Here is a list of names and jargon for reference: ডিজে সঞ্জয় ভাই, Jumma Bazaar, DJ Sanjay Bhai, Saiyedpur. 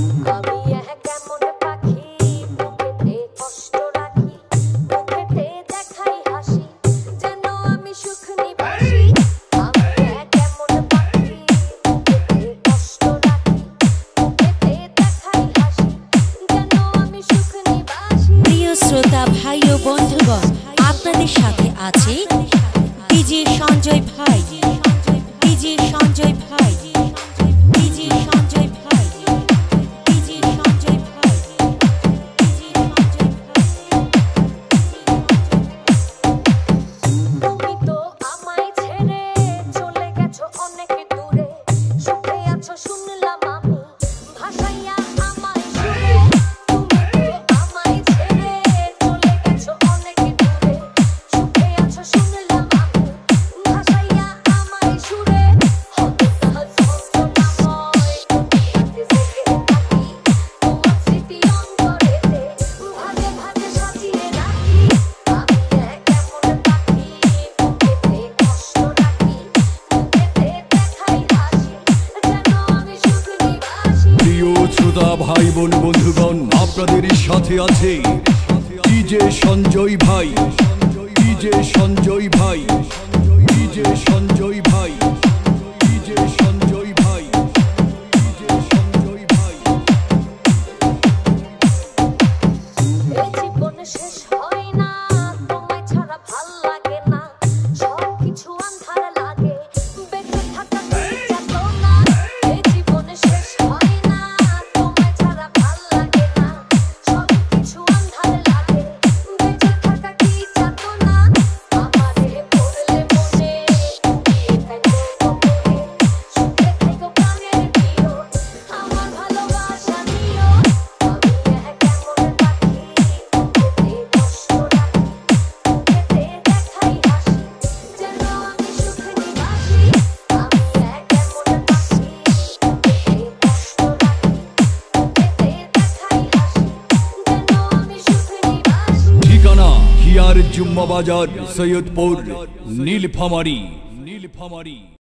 DJ Sanjay Bhai, DJ Sanjay Bhai, DJ Sanjay Bhai, DJ Sanjay Bhai, DJ Sanjay Bhai. তুমি তো আমায় ছেড়ে চলে গেছো অনেক দূরে, সুখে আছো শুনলাম আমি, ভাষাইয়া আমায় সুরে। তুমি তো আমায় ছেড়ে চলে গেছো অনেক দূরে, সুখে আছো শুনলাম। ভাই বোন বন্ধুগণ, আপনাদের সাথে আছে ডিজে সঞ্জয় ভাই, ডিজে সঞ্জয় ভাই, ডিজে সঞ্জয় ভাই, ডিজে সঞ্জয় ভাই, ডিজে সঞ্জয় ভাই। এই জীবন শেষ হয় না তোমায় ছাড়া, ভাল লাগে না সব কিছু আন্ধার লাগে। जुम्मा बाजार सैयदपुर नील फहमारी।